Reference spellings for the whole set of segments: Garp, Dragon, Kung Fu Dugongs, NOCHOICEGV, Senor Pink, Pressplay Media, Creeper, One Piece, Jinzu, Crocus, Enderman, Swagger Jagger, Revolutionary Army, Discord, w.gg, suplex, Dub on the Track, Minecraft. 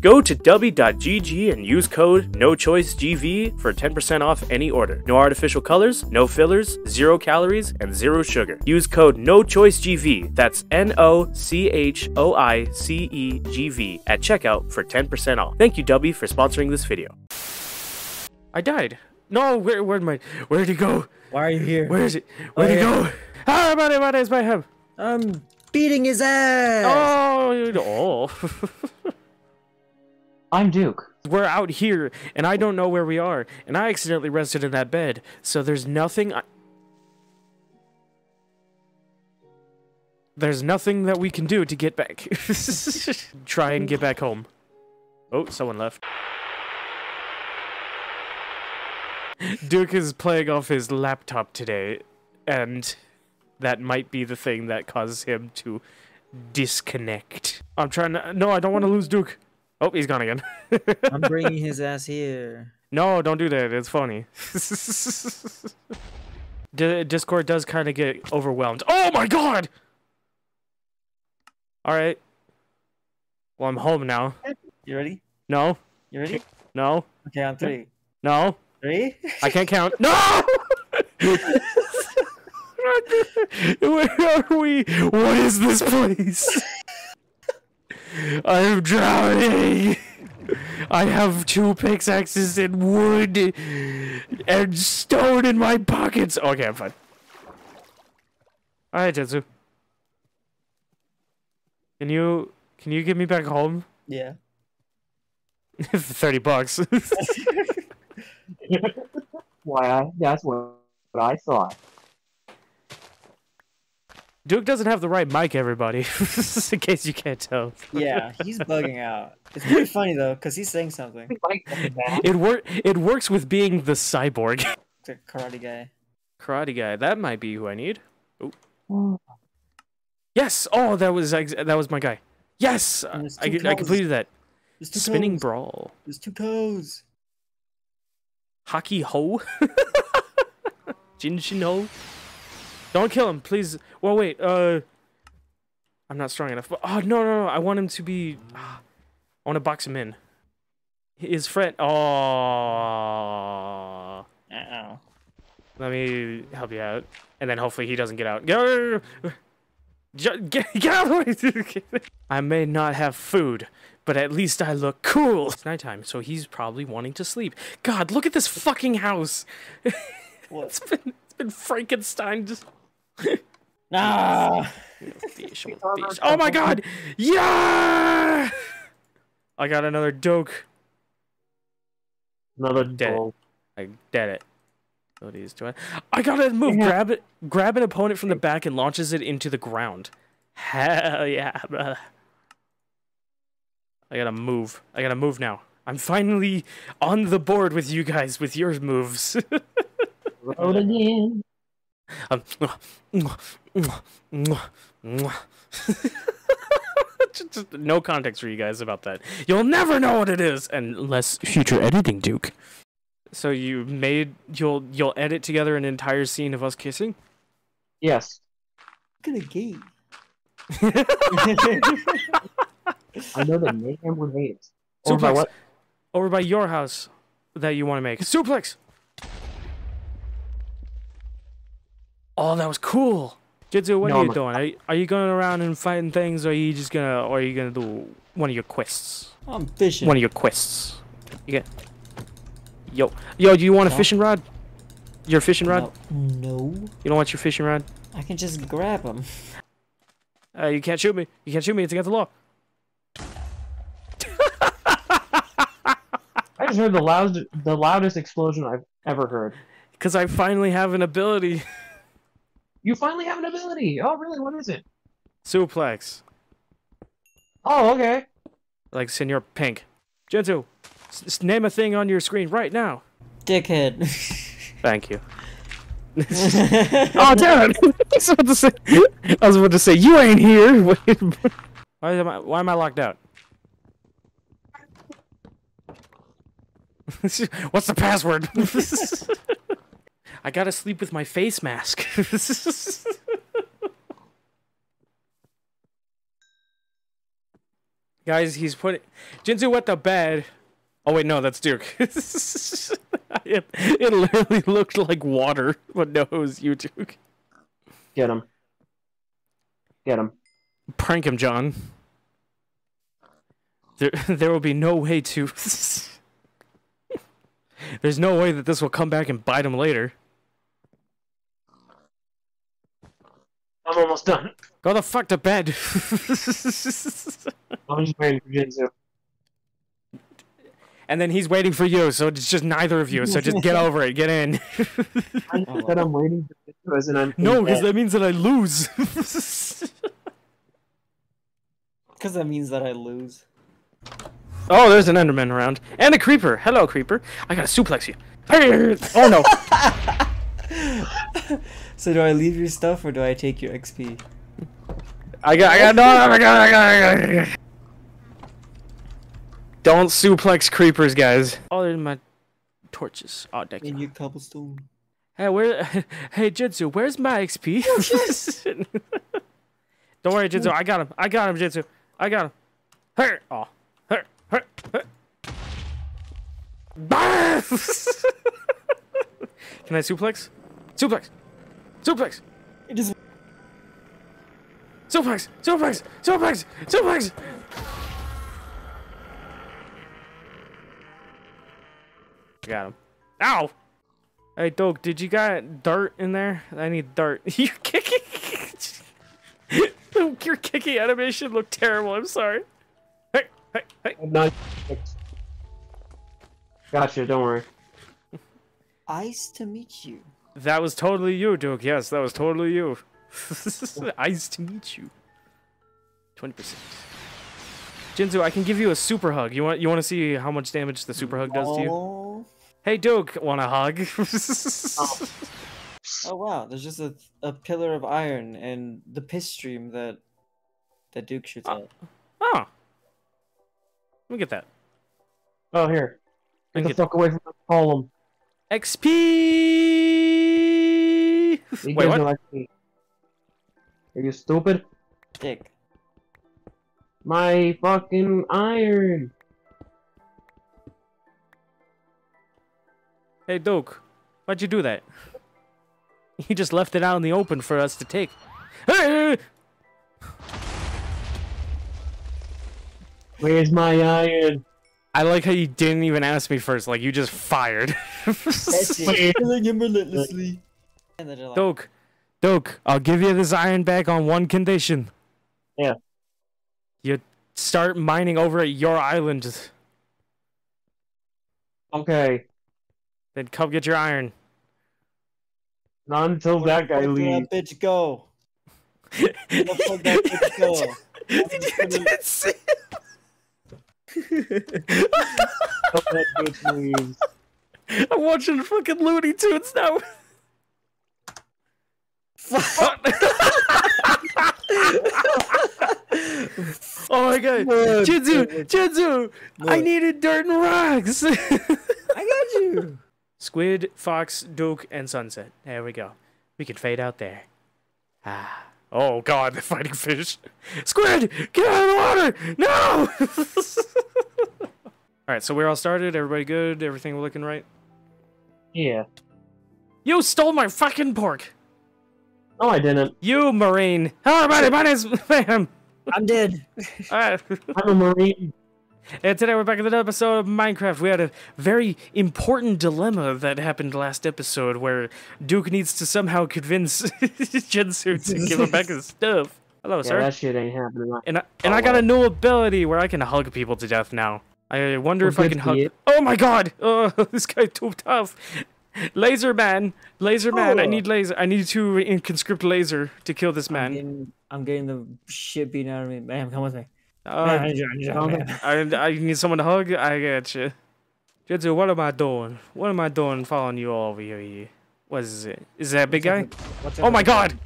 Go to w.gg and use code NOCHOICEGV for 10% off any order. No artificial colors, no fillers, 0 calories, and 0 sugar. Use code NOCHOICEGV, that's NOCHOICEGV, at checkout for 10% off. Thank you, W, for sponsoring this video. I died. No, where'd he go? Why are you here? Where is it? Where'd he go? Ah, my name is my hub. I'm beating his ass. Oh. I'm Duke. We're out here, and I don't know where we are, and I accidentally rested in that bed, so there's nothing... There's nothing that we can do to get back. Try and get back home. Oh, someone left. Duke is playing off his laptop today, and that might be the thing that causes him to disconnect. I'm trying to... No, I don't want to lose Duke. Oh, he's gone again. I'm bringing his ass here. No, don't do that. It's funny. Discord does kind of get overwhelmed. Oh my god! All right. Well, I'm home now. You ready? No. You ready? No. Okay, on three. No. Three? I can't count. No! Where are we? What is this place? I am drowning! I have 2 pickaxes and wood and stone in my pockets! Okay, I'm fine. Alright, Jetsu. Can you get me back home? Yeah. For 30 bucks. That's what I thought. Duke doesn't have the right mic, everybody, just in case you can't tell. Yeah, he's bugging out. It's pretty funny, though, because he's saying something. It works with being the cyborg. The karate guy. Karate guy. That might be who I need. Oh. Yes! Oh, that was my guy. Yes! I completed that. Spinning brawl. There's 2 toes. Hockey ho? Jinshin ho? Don't kill him, please. Well, wait. I'm not strong enough. But, oh no! I want him to be. I want to box him in. His friend. Oh. Uh-oh. Let me help you out, and then hopefully he doesn't get out. Go. Get out of the way. I may not have food, but at least I look cool. It's nighttime, so he's probably wanting to sleep. God, look at this fucking house. What? it's been Frankenstein just. Nah. Oh my god! Yeah! I got another doke. Another doke. I did it. I got to move. Yeah. Grab an opponent from the back and launches it into the ground. Hell yeah, brother. I gotta move. I gotta move now. I'm finally on the board with you guys with your moves. Roll again. Just no context for you guys about that. You'll never know what it is unless future editing, Duke. So you'll edit together an entire scene of us kissing? Yes. Look at the gate. I know that mayhem would hate it. Suplex. Over by what? Over by your house that you want to make. Suplex. Oh, that was cool. Jitsu, what are you doing? Are you going around and fighting things, or are you just gonna, or are you gonna do one of your quests? I'm fishing. One of your quests. You get. Yo, do you want a fishing rod? Your fishing rod? No. You don't want your fishing rod? I can just grab him. You can't shoot me. You can't shoot me. It's against the law. I just heard the loudest explosion I've ever heard. Because I finally have an ability. You finally have an ability! Oh, really? What is it? Suplex. Oh, okay. Like Senor Pink. Gentoo, name a thing on your screen right now. Dickhead. Thank you. Oh, damn! I was about to say, you ain't here! Why am I locked out? What's the password? I gotta sleep with my face mask. Guys, he's putting Jinzu wet the bed. Oh wait, no, that's Duke. It literally looked like water, but no, it was you, Duke. Get him. Get him. Prank him, John. There will be no way to... There's no way that this will come back and bite him later. I'm almost done. Go the fuck to bed. I'm just waiting for Jinzu. And then he's waiting for you, so it's just neither of you. So just get over it. Get in. I know that I'm waiting for Jinzu, and I'm no, because that means that I lose. Because that means that I lose. Oh, there's an Enderman around. And a Creeper. Hello, Creeper. I gotta suplex you. Oh, no. So do I leave your stuff, or do I take your XP? I got. Don't suplex creepers, guys. Oh, there's my torches. Oh, deck. You cobblestone. Hey, hey, Jinzu, where's my XP? Don't worry, Jinzu. I got him. I got him, Jinzu. I got him. Her. Oh. Her. Her. Her. Can I suplex? Suplex. Suplex. It is. Suplex. Suplex. Suplex. Suplex. Got him. Ow! Hey, Doke, did you got dirt in there? I need dirt. You're kicking. Your kicking animation looked terrible. I'm sorry. Hey, hey, hey. Not... Gotcha. Don't worry. Ice to meet you. That was totally you, Duke. Yes, that was totally you. Ice to meet you. 20%. Jinzu, I can give you a super hug. You want to see how much damage the super hug does to you? Hey, Duke, want a hug? Oh. Oh wow, there's just a pillar of iron and the piss stream that Duke shoots out. Oh, let me get that. Oh here, get the fuck away from the column. XP. Wait, what? No XP. Are you stupid? Dick. My fucking iron! Hey, Duke, why'd you do that? You just left it out in the open for us to take. Hey! Where's my iron? I like how you didn't even ask me first, like you just fired. That's it. Killing him relentlessly. Duke, I'll give you this iron back on one condition. Yeah. You start mining over at your island. Okay. Then come get your iron. Not until that guy leaves. That bitch go. Did you see it? I'm watching fucking Looney Tunes now. Oh my god, Jinzu, I needed dirt and rocks. I got you. Squid, Fox, Duke, and Sunset. There we go. We can fade out there. Ah. Oh god, they're fighting fish. Squid, get out of the water! No! Alright, so we're all started. Everybody good? Everything looking right? Yeah. You stole my fucking pork! No, I didn't. You Marine. Hello, everybody. My name's Sam. I'm dead. All right. I'm a Marine. And today we're back in another episode of Minecraft. We had a very important dilemma that happened last episode, where Duke needs to somehow convince Jinzu to give him back his stuff. Hello, sir. That shit ain't happening. And I got a new ability where I can hug people to death now. I wonder if I can hug. Oh my god! Oh, this guy's too tough. Laser man, I need laser. I need to conscript laser to kill this man. I'm getting the shit beaten out of me. Man, come with me. I need someone to hug. I got you. Jinzu, what am I doing? What am I doing following you all over here? What is it? Is that a big guy? Oh my god!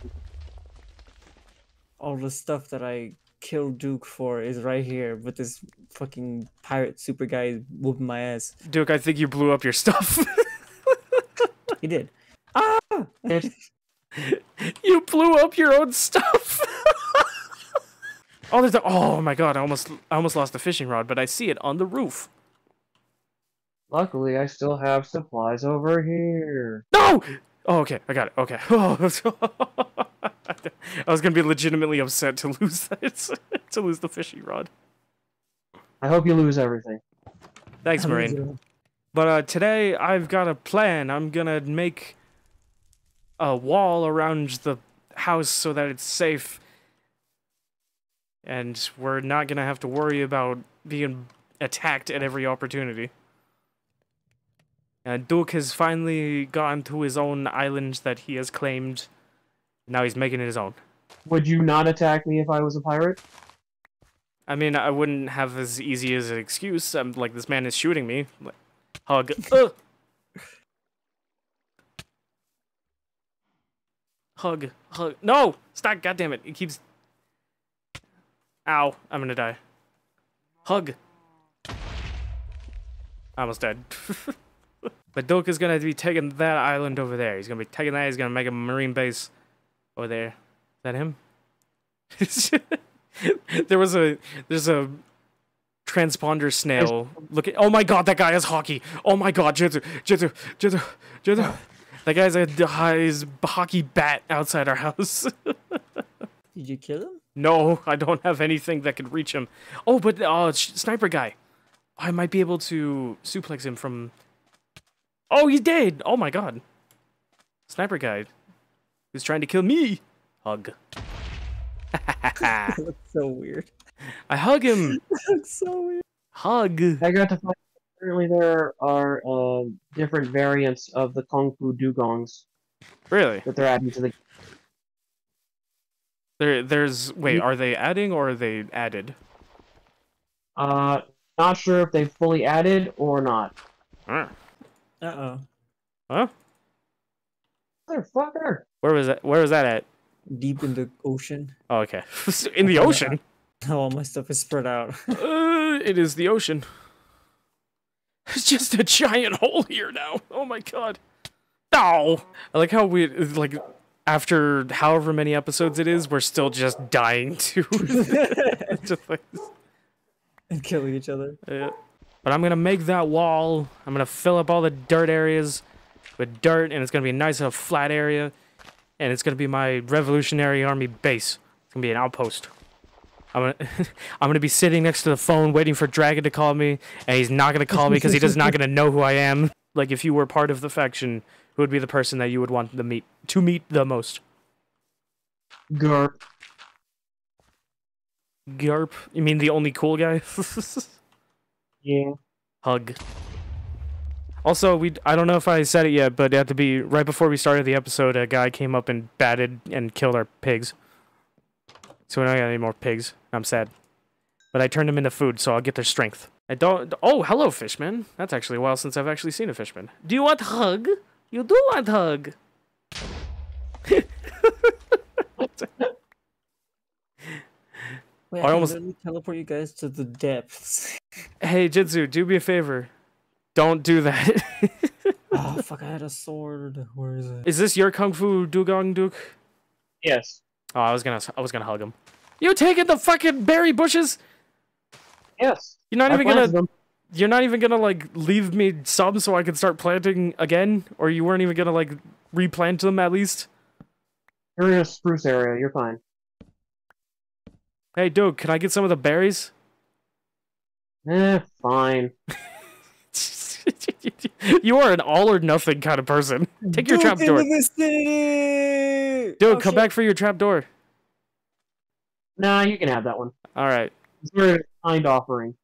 All the stuff that I killed Duke for is right here, but this fucking pirate super guy is whooping my ass. Duke, I think you blew up your stuff. He did. Ah! You blew up your own stuff. Oh, there's the... Oh, my God. I almost lost the fishing rod, but I see it on the roof. Luckily, I still have supplies over here. No! Oh, okay. I got it. Okay. Oh, I was going to be legitimately upset to lose that, to lose the fishing rod. I hope you lose everything. Thanks, Marine. But today, I've got a plan. I'm going to make a wall around the house so that it's safe. And we're not going to have to worry about being attacked at every opportunity. And Duke has finally gotten to his own island that he has claimed. Now he's making it his own. Would you not attack me if I was a pirate? I mean, I wouldn't have as easy as an excuse. I'm like, this man is shooting me. Like, hug. Ugh. Hug. Hug. No! Stop, goddammit. It keeps... Ow. I'm gonna die. Hug. I almost died. But Duke is going to be taking that island over there. He's going to be taking that. He's going to make a marine base over there. Is that him? There's a transponder snail. Look at, oh my God, that guy has hockey. Oh my God, Jitsu. That guy's a hockey bat outside our house. Did you kill him? No, I don't have anything that could reach him. Oh, but sniper guy. I might be able to suplex him from... Oh, he's dead! Oh my God. Sniper guy who's trying to kill me. Hug. That looks so weird. I hug him. That looks so weird. Hug. I got to find apparently there are different variants of the Kung Fu Dugongs. Really? That they're adding to the... There's... Wait, are they adding or are they added? Not sure if they fully added or not. Uh-oh. Huh? Motherfucker! Where was that at? Deep in the ocean. Oh, okay. In the ocean? Oh, all my stuff is spread out. It is the ocean. It's just a giant hole here now. Oh my God. Ow! I like how we, like, after however many episodes it is, we're still just dying to things. And killing each other. Yeah. But I'm going to make that wall. I'm going to fill up all the dirt areas with dirt, and it's going to be a nice little flat area. And it's going to be my Revolutionary Army base. It's going to be an outpost. I'm going to be sitting next to the phone waiting for Dragon to call me, and he's not going to call me because he's not going to know who I am. Like, if you were part of the faction, who would be the person that you would want to meet the most? Garp. Garp? You mean the only cool guy? Yeah. Hug. Also, I don't know if I said it yet, but it had to be right before we started the episode, a guy came up and batted and killed our pigs. So we don't got any more pigs. I'm sad. But I turned them into food, so I'll get their strength. I don't... Oh, hello, fishman. That's actually a while since I've actually seen a fishman. Do you want hug? You do want hug. Wait, I almost teleport you guys to the depths. Hey, Jitsu, do me a favor. Don't do that. Oh, fuck, I had a sword. Where is it? Is this your Kung Fu Dugong, Duke? Yes. Oh, I was gonna hug him. You taking the fucking berry bushes? Yes. You're not even gonna, like, leave me some so I can start planting again? Or you weren't even gonna, like, replant them at least? You're in a spruce area. You're fine. Hey, Duke, can I get some of the berries? Eh, fine. You are an all or nothing kind of person. Take your trap door. Dude, oh, come back for your trap door. Nah, you can have that one. All right. It's your kind offering.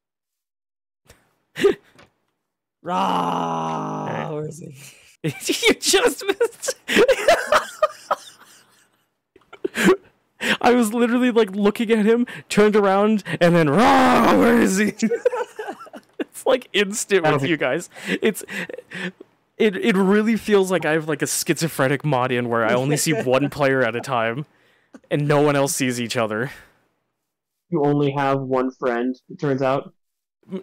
Rah! Right. Where is he? You just missed. I was literally, like, looking at him, turned around, and then, rah, where is he? It's, like, instant with you guys. It really feels like I have, like, a schizophrenic mod in where I only see one player at a time, and no one else sees each other. You only have one friend, it turns out.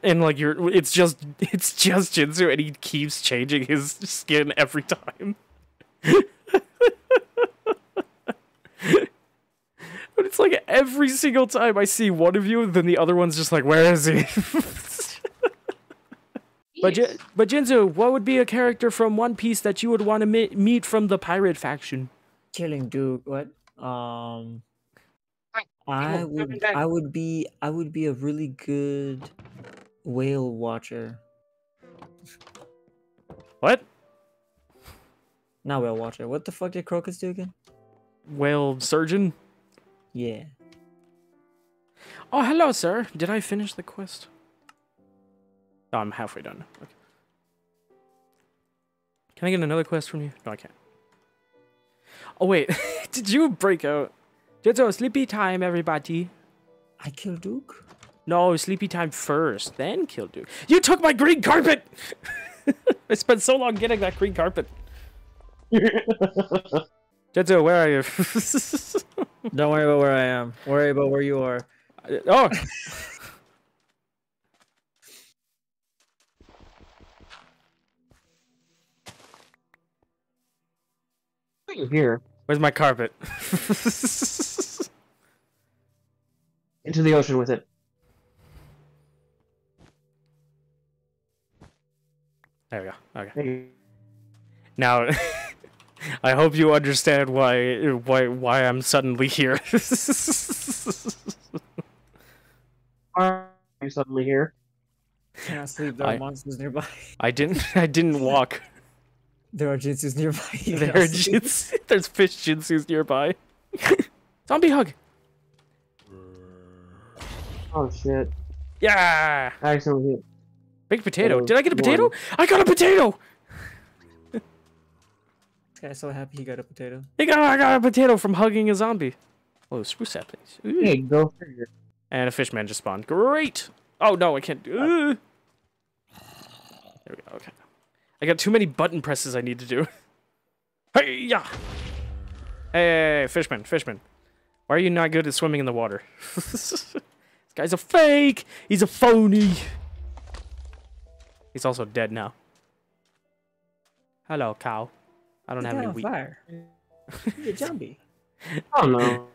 And, like, it's just Jinzu, and he keeps changing his skin every time. But it's like every single time I see one of you, then the other one's just like, where is he? But Jinzu, what would be a character from One Piece that you would want to meet from the pirate faction? Killing dude, what? I would be a really good whale watcher. What? Not whale watcher. What the fuck did Crocus do again? Whale surgeon? Yeah. Oh, hello, sir. Did I finish the quest? Oh, I'm halfway done. Okay. Can I get another quest from you? No, I can't. Oh, wait. Did you break out? Jitsu, sleepy time, everybody. I killed Duke? No, sleepy time first, then kill Duke. You took my green carpet! I spent so long getting that green carpet. Jitsu, where are you? Don't worry about where I am. Worry about where you are. Oh! Here. Where's my carpet? Into the ocean with it. There we go. Okay. Hey. Now, I hope you understand why I'm suddenly here. Are you suddenly here? Can I sleep? There are monsters nearby. I didn't walk. There are Jinsus nearby. There's fish Jinsus nearby. Zombie hug. Oh shit. Yeah. I accidentally hit. Big potato. Did I get a potato? One. I got a potato. This guy's so happy he got a potato. I got a potato from hugging a zombie. Oh, screw saplings. Hey, go figure. And a fish man just spawned. Great. Oh no, I can't. There we go. Okay. I got too many button presses I need to do. Hey, yeah. Hey, fishman. Why are you not good at swimming in the water? This guy's a fake. He's a phony. He's also dead now. Hello, cow. I don't have any wheat. Fire. You're a zombie. Oh no.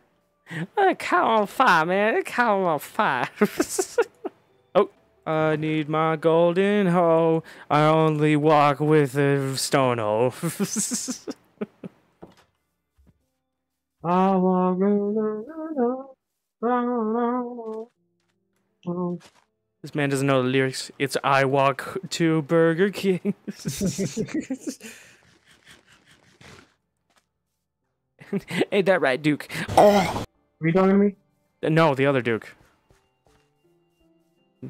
A cow on fire, man. A cow on fire. I need my golden hoe. I only walk with a stone hoe. This man doesn't know the lyrics. It's I walk to Burger King. Ain't that right, Duke? Oh, are you talking to me? No, the other Duke.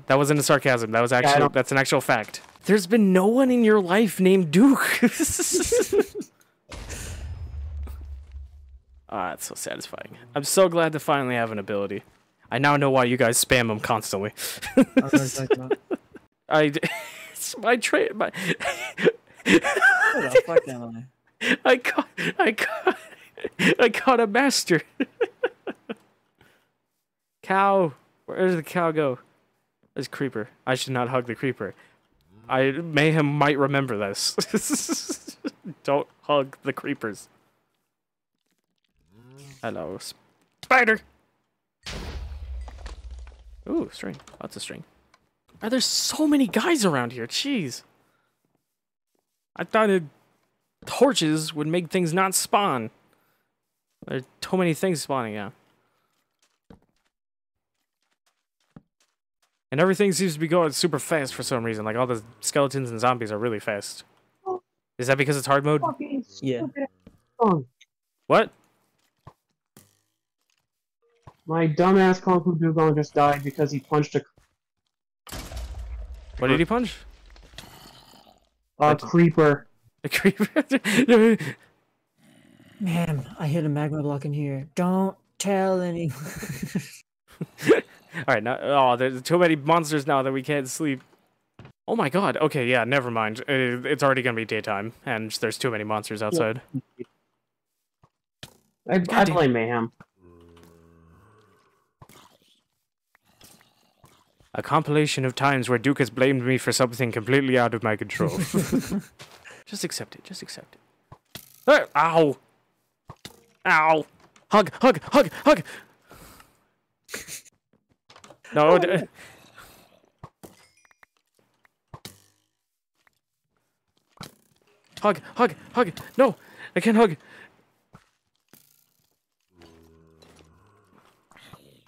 That wasn't a sarcasm. That was actually, yeah, that's an actual fact. There's been no one in your life named Duke. Ah, it's so satisfying. I'm so glad to finally have an ability. I now know why you guys spam them constantly. I caught a master. Cow, where did the cow go? This creeper. I should not hug the creeper. Mayhem might remember this. Don't hug the creepers. Hello, spider. Ooh, string. Lots of string. Are there so many guys around here? Jeez. I thought torches would make things not spawn. There are too many things spawning now. And everything seems to be going super fast for some reason. Like all the skeletons and zombies are really fast. Is that because it's hard mode? Yeah. What? My dumbass Kung Fu Dugongs just died because he punched a. What did he punch? A creeper. A creeper. Man, I hit a magma block in here. Don't tell anyone. All right, now, oh, there's too many monsters now that we can't sleep. Oh my god. Okay, yeah, never mind. It's already gonna be daytime, and there's too many monsters outside. Yeah. I blame Mayhem. A compilation of times where Duke has blamed me for something completely out of my control. Just accept it. Just accept it. Ow! Ow! Hug! Hug! Hug! Hug! No. Hug, hug, hug. No, I can't hug.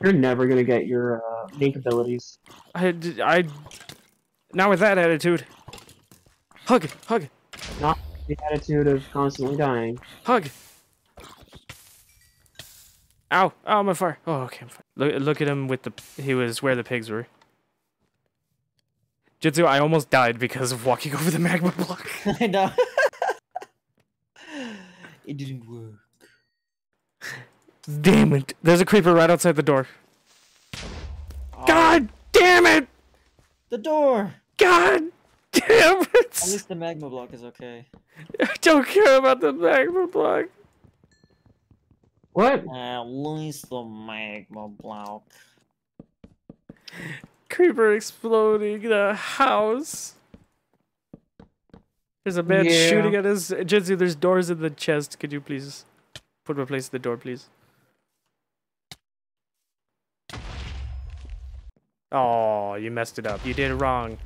You're never going to get your Link abilities. Not with that attitude. Hug, hug. Not the attitude of constantly dying. Hug. Ow, ow, I'm on fire. Oh, okay, I'm fine. Look at him with the... He was where the pigs were. Jitsu, I almost died because of walking over the magma block. I know. It didn't work. Damn it. There's a creeper right outside the door. Oh. God damn it! The door! God damn it! At least the magma block is okay. I don't care about the magma block. What? At least the magma block. Creeper exploding the house. There's a man shooting at us. Jitsu, there's doors in the chest. Could you please replace the door, please? Oh, you messed it up. You did it wrong.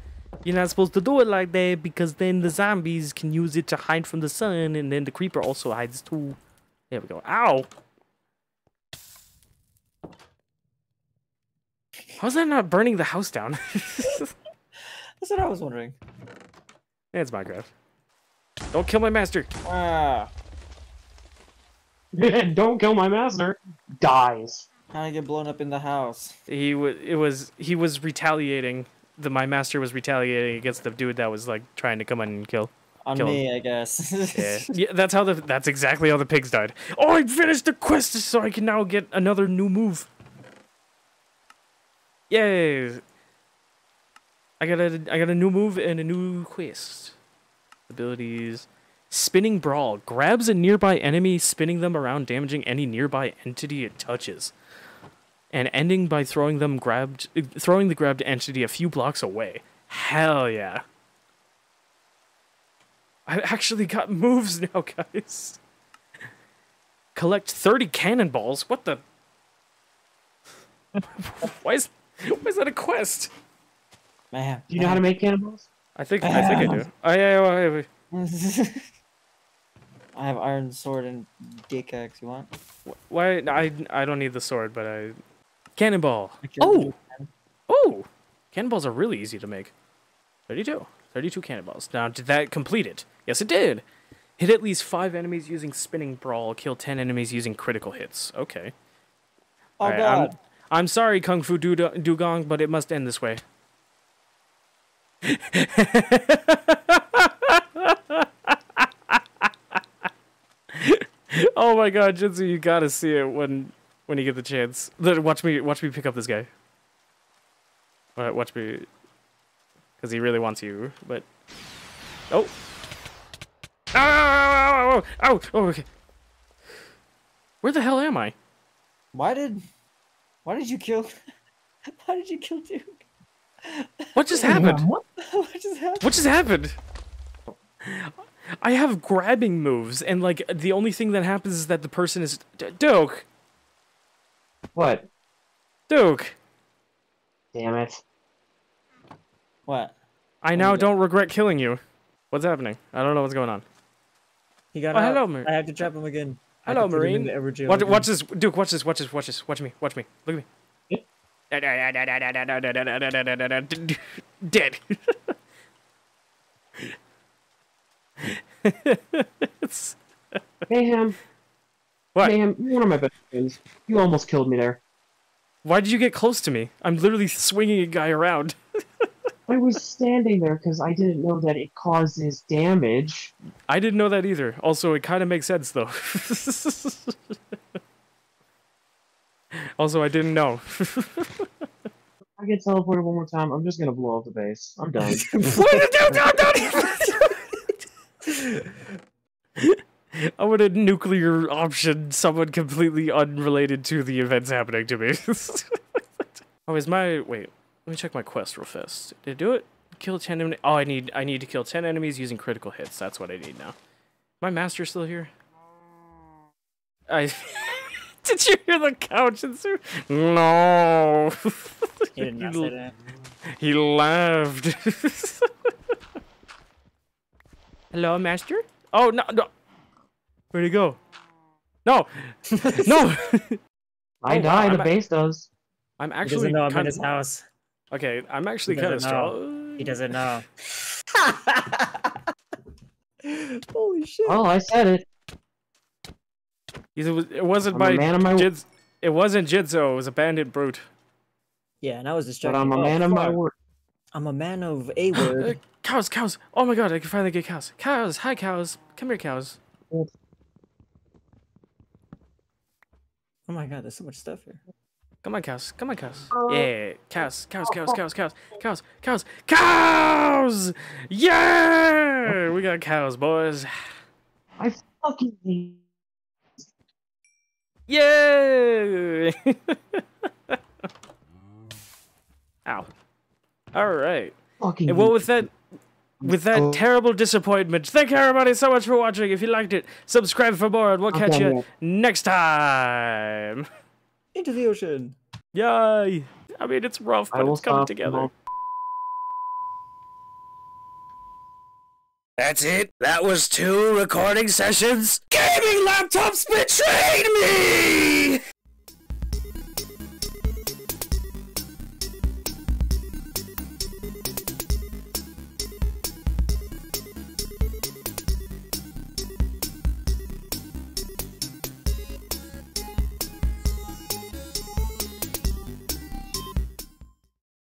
You're not supposed to do it like that because then the zombies can use it to hide from the sun and then the creeper also hides too. There we go. Ow! How's that not burning the house down? That's what I was wondering. It's Minecraft. Don't kill my master! Ah. Don't kill my master! Dies. How did I get blown up in the house? He was retaliating. My master was retaliating against the dude that was like trying to come in and kill. On me, I guess. Yeah, that's exactly how the pigs died. Oh, I finished the quest, so I can now get another new move. Yay! I got a new move and a new quest. Abilities. Spinning Brawl. Grabs a nearby enemy, spinning them around, damaging any nearby entity it touches. And ending by throwing the grabbed entity a few blocks away. Hell yeah. I've actually got moves now, guys. Collect 30 cannonballs? What the? Why is that a quest? Man, do you know how to make cannonballs? I think I do. Oh yeah. I have iron sword and dick axe. You want? Why? I don't need the sword, but I cannonball. Oh, cannonballs are really easy to make. 32 cannonballs. Now, did that complete it? Yes, it did. Hit at least 5 enemies using Spinning Brawl. Kill 10 enemies using critical hits. Okay. Oh, right, God. I'm sorry, Kung Fu Dugong, but it must end this way. Oh my God, Jitsu, you gotta see it when you get the chance. Watch me pick up this guy. All right, watch me. Because he really wants you, but... Oh! Ow! Ow! Oh, okay. Where the hell am I? Why did you kill... Why did you kill Duke? What just happened? What just happened? I have grabbing moves, and, like, the only thing that happens is that the person is... Duke! What? Duke! Damn it. What? I now don't regret killing you. What's happening? I don't know what's going on. He got out. Hello, I have to trap him again. Hello, Marine. Watch this, Duke. Watch this. Watch me. Look at me. Dead. Hey, Ham. What? Hey, Ham, you're one of my best friends. You almost killed me there. Why did you get close to me? I'm literally swinging a guy around. I was standing there because I didn't know that it causes damage. I didn't know that either. Also, it kind of makes sense, though. Also, I didn't know. I get teleported one more time. I'm just going to blow up the base. I'm done. I want a nuclear option, someone completely unrelated to the events happening to me. Oh, is my... Wait. Let me check my quest real fast. Did it do it? Kill 10 enemies. Oh, I need to kill 10 enemies using critical hits. That's what I need now. My master still here? Did you hear the couch? No. He did not say that. He laughed. Hello, master? Oh, no, no. Where'd he go? No. No. I died to base those. I'm actually. He doesn't know I'm in his house. Okay, I'm actually kind of strong. He doesn't know. Holy shit. Oh, I said it. It wasn't it wasn't Jidzo, it was a bandit brute. Yeah, and I was distracted. But I'm a man of my word. I'm a man of a word. Cows, cows. Oh my god, I can finally get cows. Cows, hi cows. Come here, cows. Oh my god, there's so much stuff here. Come on, cows. Come on, cows. Yeah, cows, cows, cows, cows, cows, cows, cows, cows! Yeah! We got cows, boys. I fucking need. Yay! Ow. Alright. And well, with that terrible disappointment, thank you everybody so much for watching. If you liked it, subscribe for more, and we'll catch you next time. Into the ocean. Yay! I mean, it's rough, but it's coming together. That's it? That was 2 recording sessions? Gaming laptops betrayed me!